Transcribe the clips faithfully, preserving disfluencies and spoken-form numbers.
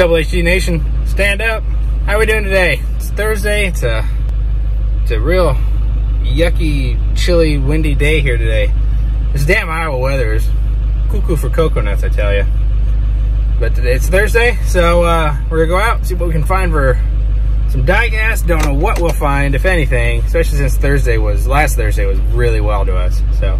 H H D Nation, stand up. How are we doing today? It's Thursday. It's a, it's a real yucky, chilly, windy day here today. This damn Iowa weather is cuckoo for cocoa nuts, I tell you. But today it's Thursday, so uh, we're gonna go out and see what we can find for some diecast. Don't know what we'll find, if anything, especially since Thursday was last Thursday was really wild to us. So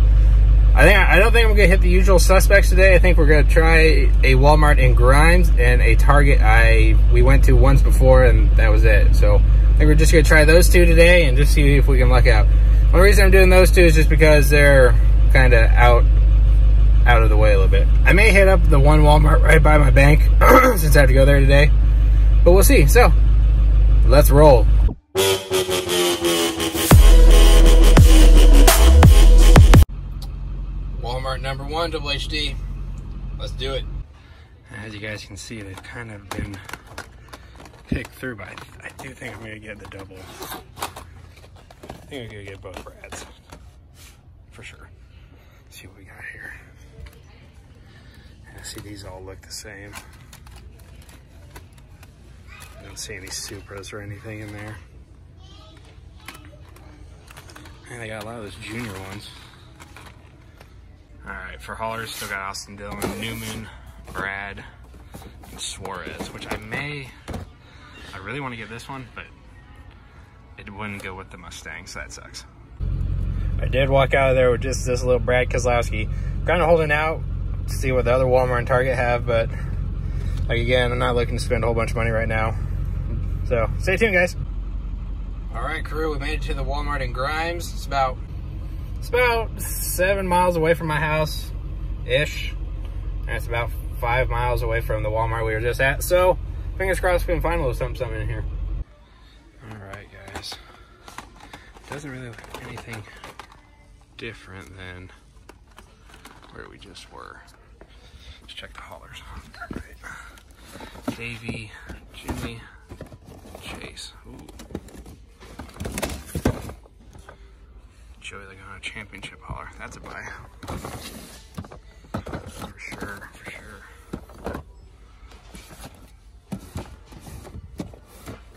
I think I don't think we're gonna hit the usual suspects today. I think we're gonna try a Walmart in Grimes and a Target I we went to once before, and that was it. So I think we're just gonna try those two today and just see if we can luck out. The reason I'm doing those two is just because they're kind of out out of the way a little bit. I may hit up the one Walmart right by my bank since I have to go there today, but we'll see. So let's roll. Walmart number one, H H D. Let's do it. As you guys can see, they've kind of been picked through, but I do think I'm gonna get the double. I think I'm gonna get both Brads for sure. Let's see what we got here. I see these all look the same. I don't see any Supras or anything in there. And they got a lot of those junior ones. All right, for haulers, still got Austin Dillon, Newman, Brad, and Suarez, which I may, I really want to get this one, but it wouldn't go with the Mustang, so that sucks. I did walk out of there with just this little Brad Kozlowski. Kind of holding out to see what the other Walmart and Target have, but like again, I'm not looking to spend a whole bunch of money right now. So stay tuned, guys. All right, crew, we made it to the Walmart in Grimes. It's about it's about seven miles away from my house, ish, and it's about five miles away from the Walmart we were just at. So fingers crossed we can find a little something, something in here. All right, guys. Doesn't really look like anything different than where we just were. Let's check the haulers. All right. Davey, Jimmy, Chase. Ooh. Joey Logano championship hauler. That's a buy. For sure, for sure.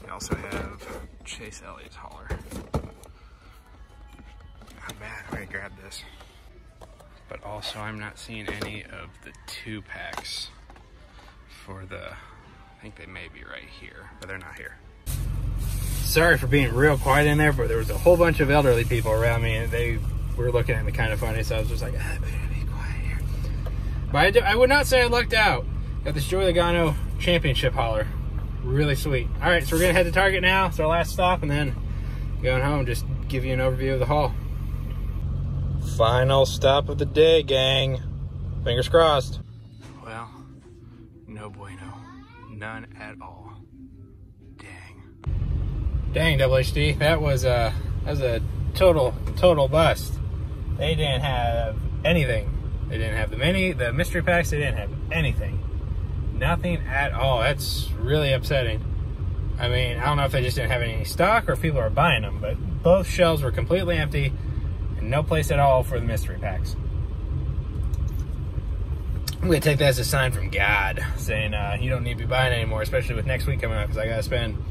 We also have Chase Elliott's hauler. Not bad. I'm gonna grab this. But also, I'm not seeing any of the two packs for the, I think they may be right here, but they're not here. Sorry for being real quiet in there, but there was a whole bunch of elderly people around me, and they were looking at me kind of funny, so I was just like, ah, I better be quiet here. But I, do, I would not say I lucked out. Got this Joey Logano championship hauler. Really sweet. All right, so we're gonna head to Target now. It's our last stop, and then going home, just give you an overview of the haul. Final stop of the day, gang. Fingers crossed. Well, no bueno. None at all. Dang. Dang, H H D. That was a, that was a total, total bust. They didn't have anything. They didn't have the mini, the mystery packs. They didn't have anything. Nothing at all. That's really upsetting. I mean, I don't know if they just didn't have any stock or if people are buying them, but both shelves were completely empty. No place at all for the mystery packs. I'm gonna take that as a sign from God saying uh, you don't need to be buying anymore, especially with next week coming up, because I gotta spend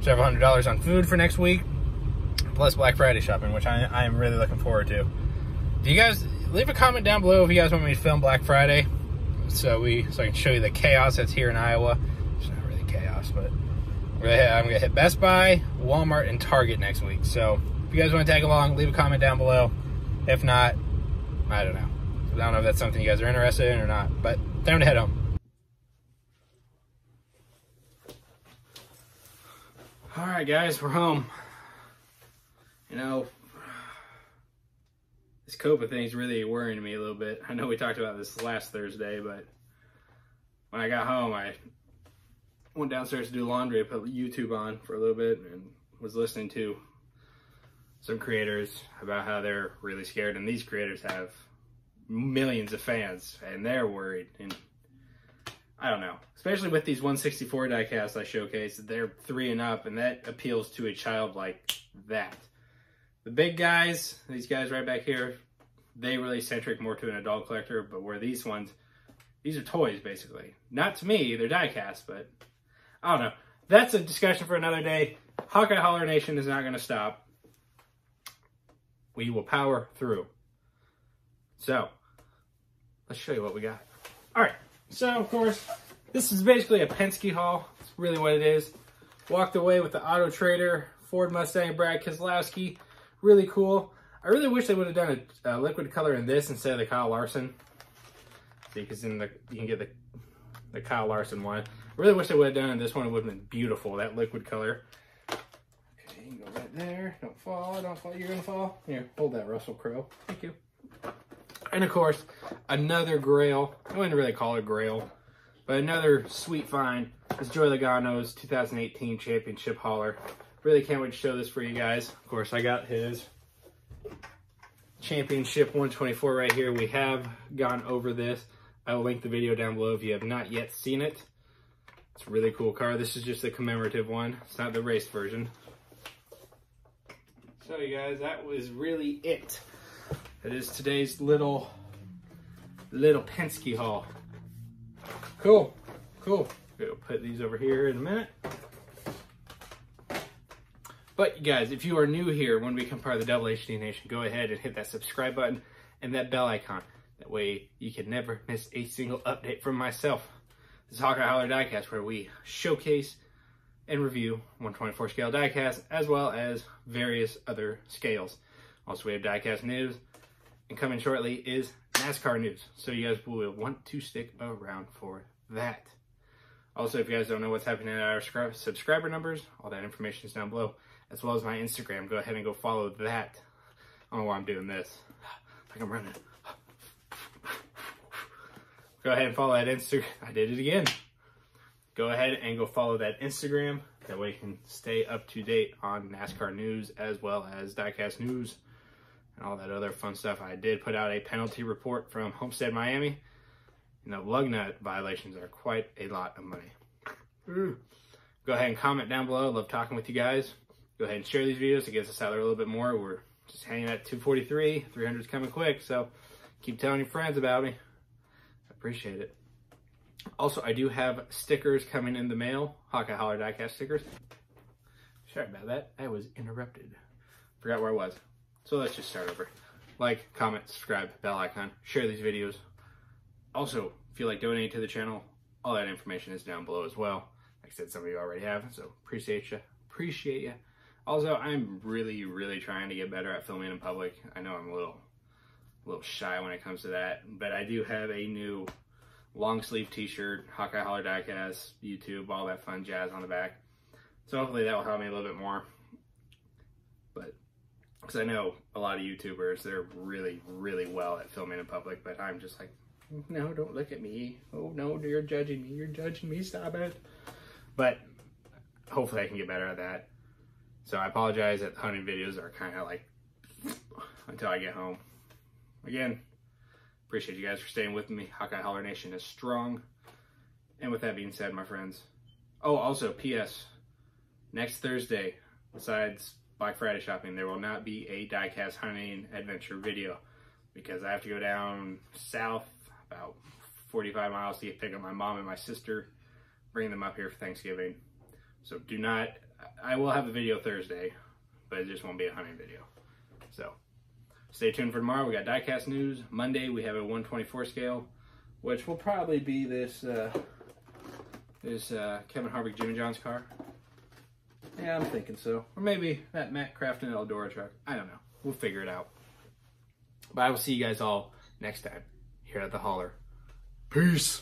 several hundred dollars on food for next week, plus Black Friday shopping, which I, I am really looking forward to. Do you guys leave a comment down below if you guys want me to film Black Friday, so we so I can show you the chaos that's here in Iowa. It's not really chaos, but we're gonna hit, I'm gonna hit Best Buy, Walmart, and Target next week. So if you guys want to tag along, leave a comment down below. If not, I don't know. I don't know if that's something you guys are interested in or not, but time to head home. All right, guys, we're home. You know, this COVID thing's really worrying me a little bit. I know we talked about this last Thursday, but when I got home, I went downstairs to do laundry. I put YouTube on for a little bit and was listening to some creators about how they're really scared, and these creators have millions of fans and they're worried, and I don't know, especially with these one sixty-four diecasts I showcase, they're three and up, and that appeals to a child like that. The big guys, these guys right back here, they really centric more to an adult collector, but where these ones, These are toys, basically. Not to me, they're die-cast, but I don't know. That's a discussion for another day. Hawkeye Hauler Nation is not going to stop. We will power through. So, let's show you what we got. All right, so, of course, this is basically a Penske haul. That's really what it is. Walked away with the Auto Trader, Ford Mustang, Brad Keselowski. Really cool. I really wish they would have done a, a liquid color in this instead of the Kyle Larson. See, because in the you can get the the Kyle Larson one. I really wish they would have done in this one. It would have been beautiful, that liquid color. Okay, you can go right there. Don't fall. Don't fall. You're gonna fall. Here, hold that, Russell Crowe. Thank you. And of course, another grail. I wouldn't really call it grail, but another sweet find. It's Joey Logano's two thousand eighteen championship hauler. Really can't wait to show this for you guys. Of course, I got his championship one twenty-four right here. We have gone over this. I will link the video down below if you have not yet seen it. It's a really cool car. This is just the commemorative one. It's not the race version. So you guys, that was really it. It is today's little, little Penske haul. Cool, cool. We'll put these over here in a minute. But you guys, if you are new here, when we become part of the H H D Nation, go ahead and hit that subscribe button and that bell icon. That way you can never miss a single update from myself. This is Hawkeye Hauler Diecast, where we showcase and review one twenty-four scale diecast as well as various other scales. Also, we have diecast news, and coming shortly is NASCAR news. So you guys will want to stick around for that. Also, if you guys don't know what's happening at our subscriber numbers, all that information is down below, as well as my Instagram. Go ahead and go follow that. I don't know why I'm doing this. Like I'm running. Go ahead and follow that Instagram. I did it again. Go ahead and go follow that Instagram. That way you can stay up to date on NASCAR news as well as diecast news and all that other fun stuff. I did put out a penalty report from Homestead, Miami. You know, lug nut violations are quite a lot of money. Mm. Go ahead and comment down below. I love talking with you guys. Go ahead and share these videos to get us out there a little bit more. We're just hanging at two forty-three. three hundred's coming quick, so keep telling your friends about me. I appreciate it. Also, I do have stickers coming in the mail. Hawkeye Hauler Diecast stickers. Sorry about that. I was interrupted. Forgot where I was. So let's just start over. Like, comment, subscribe, bell icon. Share these videos. Also, if you like donating to the channel, all that information is down below as well. Like I said, some of you already have, so appreciate you. Appreciate you. Also, I'm really, really trying to get better at filming in public. I know I'm a little, a little shy when it comes to that, but I do have a new long sleeve t-shirt, Hawkeye Hauler Diecast, YouTube, all that fun jazz on the back. So hopefully that will help me a little bit more. But, because I know a lot of YouTubers, they're really, really well at filming in public, but I'm just like, no, don't look at me. Oh, no, you're judging me. You're judging me. Stop it. But hopefully I can get better at that. So I apologize that the hunting videos are kind of like until I get home. Again, appreciate you guys for staying with me. Hawkeye Hauler Nation is strong. And with that being said, my friends. Oh, also, P S Next Thursday, besides Black Friday shopping, there will not be a diecast hunting adventure video. Because I have to go down south about forty-five miles to pick up my mom and my sister. Bring them up here for Thanksgiving. So do not... I will have a video Thursday, but it just won't be a hunting video. So stay tuned for tomorrow. We got diecast news. Monday we have a one twenty-four scale, which will probably be this uh, this uh, Kevin Harvick Jimmy John's car. Yeah, I'm thinking so. Or maybe that Matt Crafton Eldora truck. I don't know. We'll figure it out. But I will see you guys all next time here at the Hauler. Peace.